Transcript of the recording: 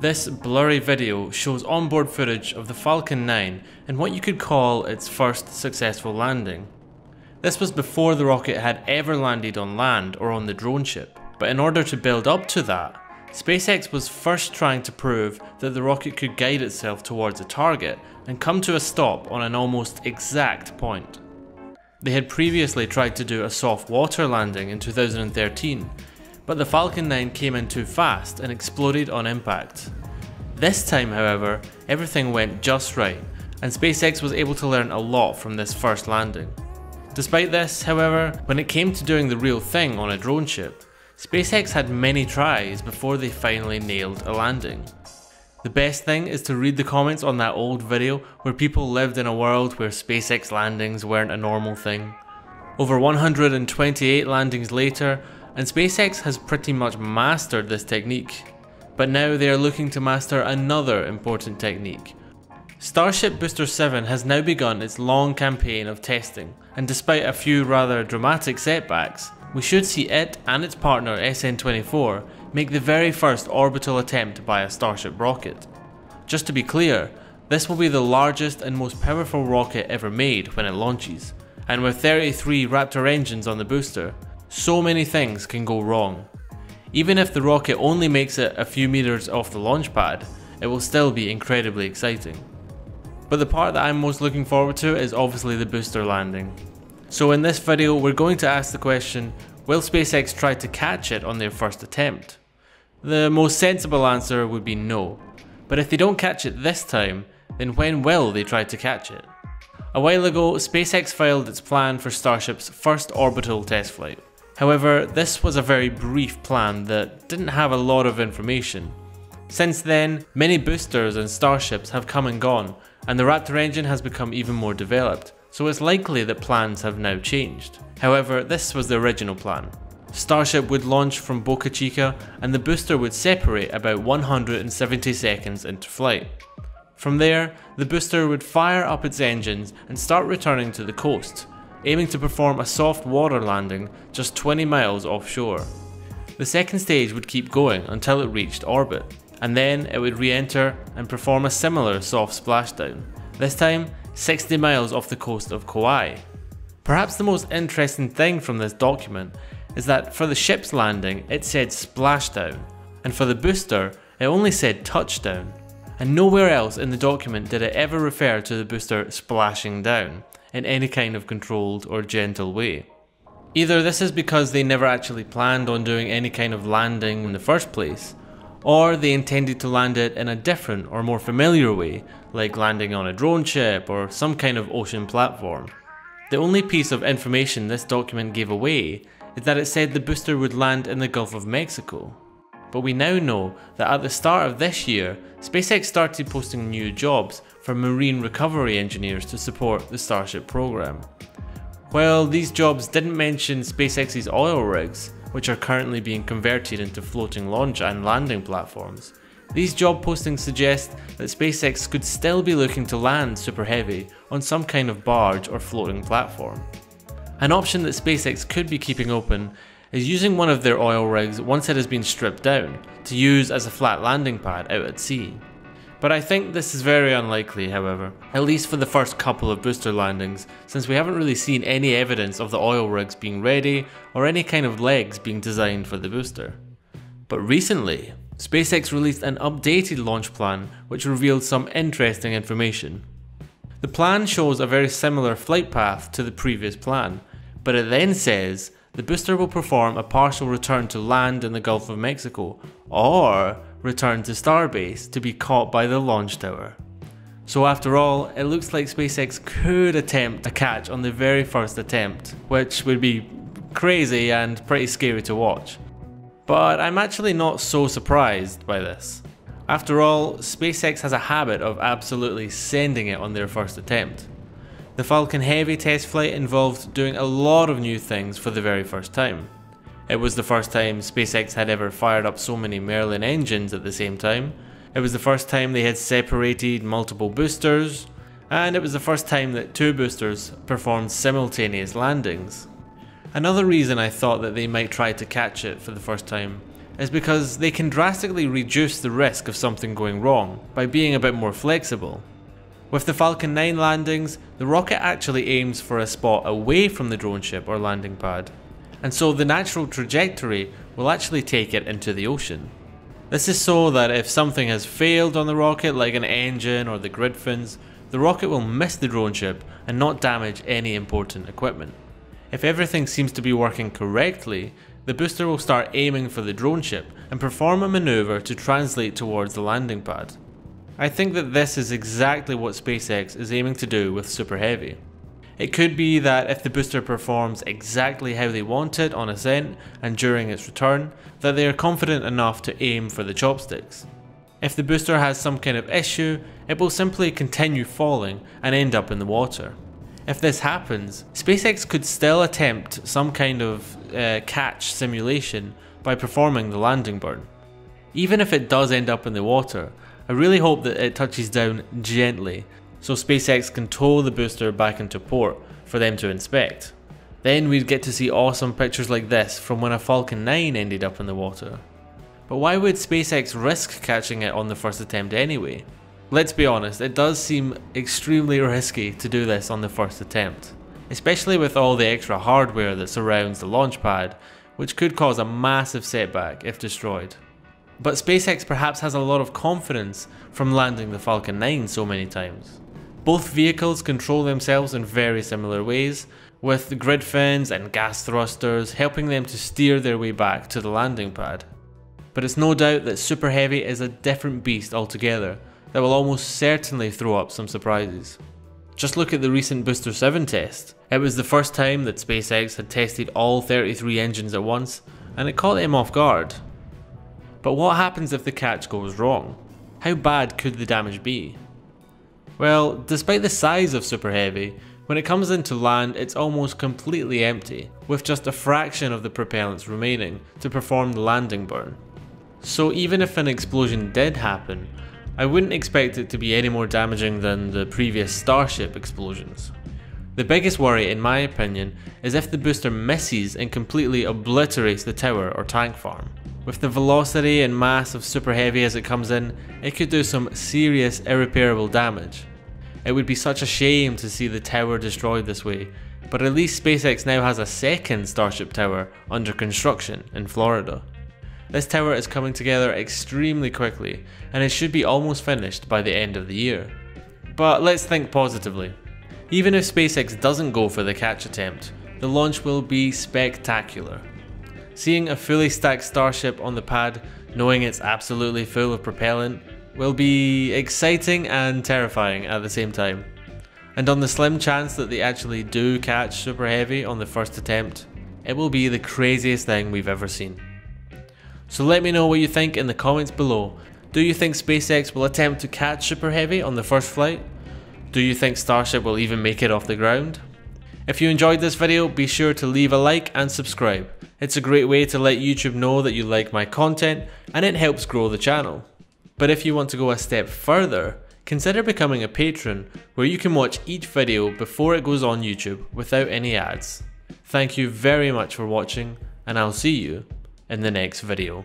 This blurry video shows onboard footage of the Falcon 9 and what you could call its first successful landing. This was before the rocket had ever landed on land or on the drone ship, but in order to build up to that, SpaceX was first trying to prove that the rocket could guide itself towards a target and come to a stop on an almost exact point. They had previously tried to do a soft water landing in 2013, but the Falcon 9 came in too fast and exploded on impact. This time, however, everything went just right, and SpaceX was able to learn a lot from this first landing. Despite this, however, when it came to doing the real thing on a drone ship, SpaceX had many tries before they finally nailed a landing. The best thing is to read the comments on that old video where people lived in a world where SpaceX landings weren't a normal thing. Over 128 landings later, and SpaceX has pretty much mastered this technique. But now they are looking to master another important technique. Starship Booster 7 has now begun its long campaign of testing, and despite a few rather dramatic setbacks, we should see it and its partner SN24 make the very first orbital attempt by a Starship rocket. Just to be clear, this will be the largest and most powerful rocket ever made when it launches, and with 33 Raptor engines on the booster, so many things can go wrong. Even if the rocket only makes it a few meters off the launch pad, it will still be incredibly exciting. But the part that I'm most looking forward to is obviously the booster landing. So in this video, we're going to ask the question, will SpaceX try to catch it on their first attempt? The most sensible answer would be no. But if they don't catch it this time, then when will they try to catch it? A while ago, SpaceX filed its plan for Starship's first orbital test flight. However, this was a very brief plan that didn't have a lot of information. Since then, many boosters and Starships have come and gone, and the Raptor engine has become even more developed. So it's likely that plans have now changed. However, this was the original plan. Starship would launch from Boca Chica and the booster would separate about 170 seconds into flight. From there, the booster would fire up its engines and start returning to the coast, aiming to perform a soft water landing just 20 miles offshore. The second stage would keep going until it reached orbit, and then it would re-enter and perform a similar soft splashdown, this time 60 miles off the coast of Kauai. Perhaps the most interesting thing from this document is that for the ship's landing it said splashdown, and for the booster it only said touchdown, and nowhere else in the document did it ever refer to the booster splashing down in any kind of controlled or gentle way. Either this is because they never actually planned on doing any kind of landing in the first place, or they intended to land it in a different or more familiar way, like landing on a drone ship or some kind of ocean platform. The only piece of information this document gave away is that it said the booster would land in the Gulf of Mexico. But we now know that at the start of this year, SpaceX started posting new jobs for marine recovery engineers to support the Starship program. While these jobs didn't mention SpaceX's oil rigs, which are currently being converted into floating launch and landing platforms, these job postings suggest that SpaceX could still be looking to land Super Heavy on some kind of barge or floating platform. An option that SpaceX could be keeping open is using one of their oil rigs once it has been stripped down to use as a flat landing pad out at sea. But I think this is very unlikely, however, at least for the first couple of booster landings, since we haven't really seen any evidence of the oil rigs being ready or any kind of legs being designed for the booster. But recently, SpaceX released an updated launch plan which revealed some interesting information. The plan shows a very similar flight path to the previous plan, but it then says the booster will perform a partial return to land in the Gulf of Mexico, or return to Starbase to be caught by the launch tower. So after all, it looks like SpaceX could attempt a catch on the very first attempt, which would be crazy and pretty scary to watch. But I'm actually not so surprised by this. After all, SpaceX has a habit of absolutely sending it on their first attempt. The Falcon Heavy test flight involved doing a lot of new things for the very first time. It was the first time SpaceX had ever fired up so many Merlin engines at the same time. It was the first time they had separated multiple boosters, and it was the first time that two boosters performed simultaneous landings. Another reason I thought that they might try to catch it for the first time is because they can drastically reduce the risk of something going wrong by being a bit more flexible. With the Falcon 9 landings, the rocket actually aims for a spot away from the drone ship or landing pad, and so the natural trajectory will actually take it into the ocean. This is so that if something has failed on the rocket, like an engine or the grid fins, the rocket will miss the drone ship and not damage any important equipment. If everything seems to be working correctly, the booster will start aiming for the drone ship and perform a maneuver to translate towards the landing pad. I think that this is exactly what SpaceX is aiming to do with Super Heavy. It could be that if the booster performs exactly how they want it on ascent and during its return, that they are confident enough to aim for the chopsticks. If the booster has some kind of issue, it will simply continue falling and end up in the water. If this happens, SpaceX could still attempt some kind of catch simulation by performing the landing burn. Even if it does end up in the water, I really hope that it touches down gently so SpaceX can tow the booster back into port for them to inspect. Then we'd get to see awesome pictures like this from when a Falcon 9 ended up in the water. But why would SpaceX risk catching it on the first attempt anyway? Let's be honest, it does seem extremely risky to do this on the first attempt, especially with all the extra hardware that surrounds the launch pad, which could cause a massive setback if destroyed. But SpaceX perhaps has a lot of confidence from landing the Falcon 9 so many times. Both vehicles control themselves in very similar ways, with the grid fins and gas thrusters helping them to steer their way back to the landing pad. But it's no doubt that Super Heavy is a different beast altogether that will almost certainly throw up some surprises. Just look at the recent Booster 7 test. It was the first time that SpaceX had tested all 33 engines at once, and it caught him off guard. But what happens if the catch goes wrong? How bad could the damage be? Well, despite the size of Super Heavy, when it comes into land, it's almost completely empty, with just a fraction of the propellants remaining to perform the landing burn. So even if an explosion did happen, I wouldn't expect it to be any more damaging than the previous Starship explosions. The biggest worry, in my opinion, is if the booster misses and completely obliterates the tower or tank farm. With the velocity and mass of Super Heavy as it comes in, it could do some serious irreparable damage. It would be such a shame to see the tower destroyed this way, but at least SpaceX now has a second Starship tower under construction in Florida. This tower is coming together extremely quickly, and it should be almost finished by the end of the year. But let's think positively. Even if SpaceX doesn't go for the catch attempt, the launch will be spectacular. Seeing a fully stacked Starship on the pad, knowing it's absolutely full of propellant, will be exciting and terrifying at the same time. And on the slim chance that they actually do catch Super Heavy on the first attempt, it will be the craziest thing we've ever seen. So let me know what you think in the comments below. Do you think SpaceX will attempt to catch Super Heavy on the first flight? Do you think Starship will even make it off the ground? If you enjoyed this video, be sure to leave a like and subscribe. It's a great way to let YouTube know that you like my content, and it helps grow the channel. But if you want to go a step further, consider becoming a patron, where you can watch each video before it goes on YouTube without any ads. Thank you very much for watching, and I'll see you in the next video.